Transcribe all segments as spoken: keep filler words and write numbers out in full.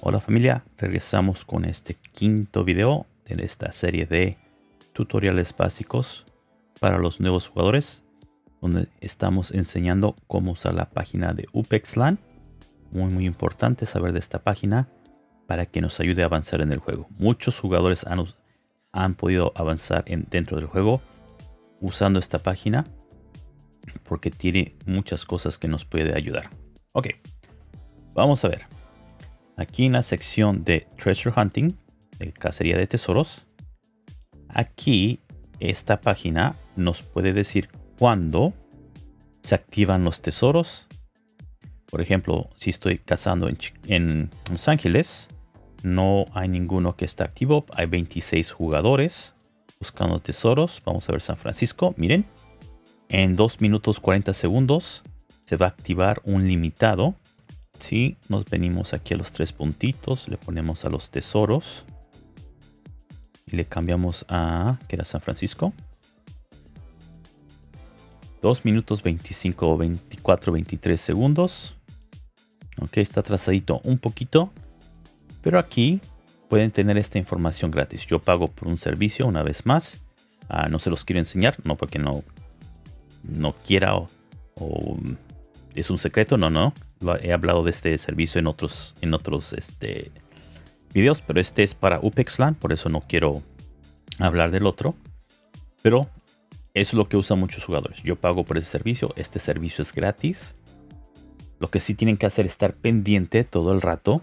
Hola familia, regresamos con este quinto video de esta serie de tutoriales básicos para los nuevos jugadores, donde estamos enseñando cómo usar la página de U P X Land. Muy muy importante saber de esta página para que nos ayude a avanzar en el juego. Muchos jugadores han, han podido avanzar en, dentro del juego usando esta página porque tiene muchas cosas que nos puede ayudar. Ok, vamos a ver. Aquí en la sección de Treasure Hunting, de cacería de tesoros, aquí esta página nos puede decir cuándo se activan los tesoros. Por ejemplo, si estoy cazando en, en Los Ángeles, no hay ninguno que está activo. Hay veintiséis jugadores buscando tesoros. Vamos a ver San Francisco. Miren, en dos minutos cuarenta segundos se va a activar un limitado. Si nos venimos aquí a los tres puntitos, le ponemos a los tesoros y le cambiamos a, que era San Francisco, dos minutos veinticinco, veinticuatro, veintitrés segundos. Ok, está atrasadito un poquito, pero aquí pueden tener esta información gratis. Yo pago por un servicio, una vez más. Ah, no se los quiero enseñar, no porque no, no quiera o, o es un secreto, no, no. He hablado de este servicio en otros, en otros este, videos, pero este es para U P X Land, por eso no quiero hablar del otro. Pero es lo que usan muchos jugadores. Yo pago por ese servicio. Este servicio es gratis. Lo que sí tienen que hacer es estar pendiente todo el rato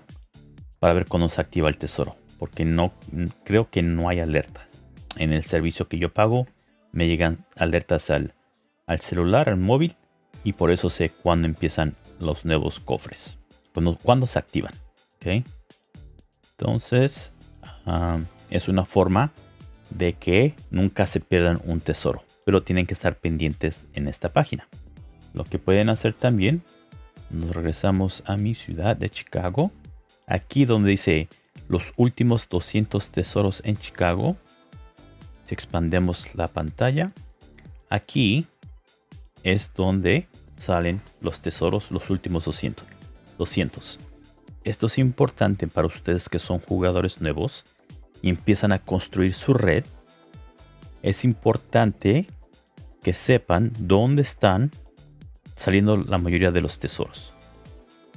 para ver cuándo se activa el tesoro, porque no creo que no hay alertas. En el servicio que yo pago me llegan alertas al, al celular, al móvil, y por eso sé cuándo empiezan los nuevos cofres, cuando, cuando se activan. ¿Okay? Entonces um, es una forma de que nunca se pierdan un tesoro, pero tienen que estar pendientes en esta página. Lo que pueden hacer también, nos regresamos a mi ciudad de Chicago, aquí donde dice los últimos doscientos tesoros en Chicago. Si expandemos la pantalla, aquí es donde salen los tesoros, los últimos doscientos. Esto es importante para ustedes que son jugadores nuevos y empiezan a construir su red. Es importante que sepan dónde están saliendo la mayoría de los tesoros,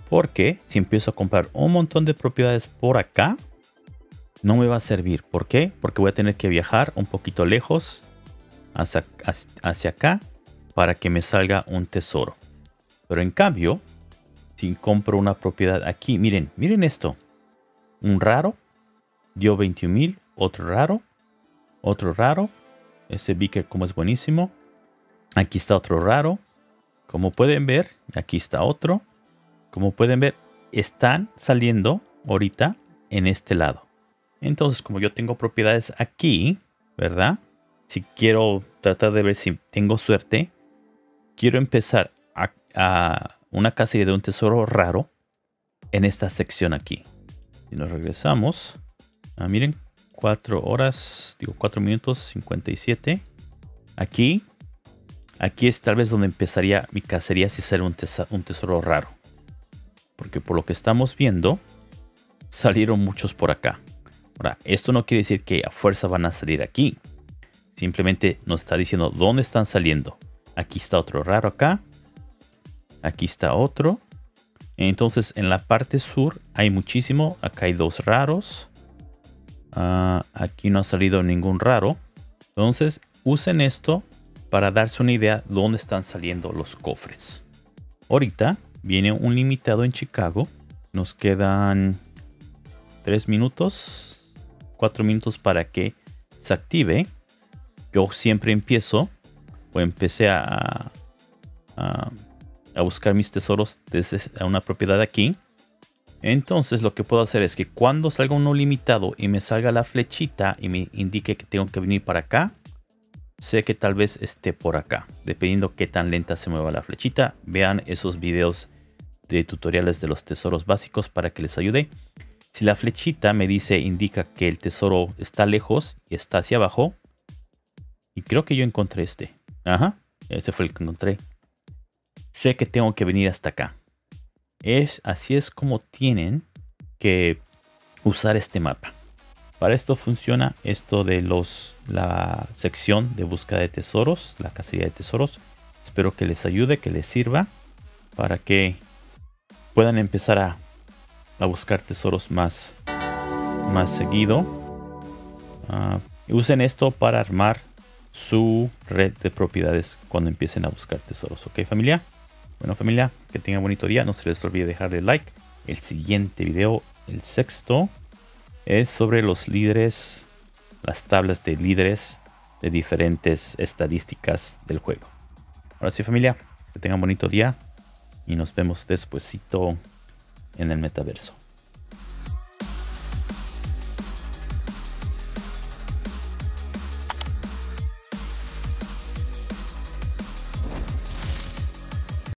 porque si empiezo a comprar un montón de propiedades por acá, no me va a servir. ¿Por qué? Porque voy a tener que viajar un poquito lejos hacia, hacia acá para que me salga un tesoro. Pero en cambio, si compro una propiedad aquí, miren, miren esto. Un raro dio veintiún mil, otro raro, otro raro. Ese beaker como es buenísimo. Aquí está otro raro. Como pueden ver, aquí está otro. Como pueden ver, están saliendo ahorita en este lado. Entonces, como yo tengo propiedades aquí, ¿verdad? Si quiero tratar de ver si tengo suerte, quiero empezar a, a una cacería de un tesoro raro en esta sección aquí. Si nos regresamos, ah, miren, cuatro horas, digo cuatro minutos cincuenta y siete. Aquí, aquí es tal vez donde empezaría mi cacería si sale un, tes un tesoro raro. Porque por lo que estamos viendo, salieron muchos por acá. Ahora, esto no quiere decir que a fuerza van a salir aquí. Simplemente nos está diciendo dónde están saliendo. Aquí está otro raro acá. Aquí está otro. Entonces en la parte sur hay muchísimo. Acá hay dos raros. Uh, aquí no ha salido ningún raro. Entonces usen esto para darse una idea dónde están saliendo los cofres. Ahorita viene un limitado en Chicago. Nos quedan tres minutos, cuatro minutos para que se active. Yo siempre empiezo o empecé a, a, a buscar mis tesoros desde una propiedad aquí. Entonces lo que puedo hacer es que cuando salga uno limitado y me salga la flechita y me indique que tengo que venir para acá, sé que tal vez esté por acá, dependiendo qué tan lenta se mueva la flechita. Vean esos videos de tutoriales de los tesoros básicos para que les ayude. Si la flechita me dice, indica que el tesoro está lejos y está hacia abajo, y creo que yo encontré este. Ajá, ese fue el que encontré. Sé que tengo que venir hasta acá. Es, así es como tienen que usar este mapa. Para esto funciona esto de los la sección de búsqueda de tesoros, la casilla de tesoros. Espero que les ayude, que les sirva para que puedan empezar a, a buscar tesoros más, más seguido. Uh, usen esto para armar su red de propiedades cuando empiecen a buscar tesoros. Ok, familia. Bueno, familia, que tengan un bonito día. No se les olvide dejarle like. El siguiente video, el sexto, es sobre los líderes, las tablas de líderes de diferentes estadísticas del juego. Ahora sí, familia, que tengan un bonito día y nos vemos despuesito en el metaverso.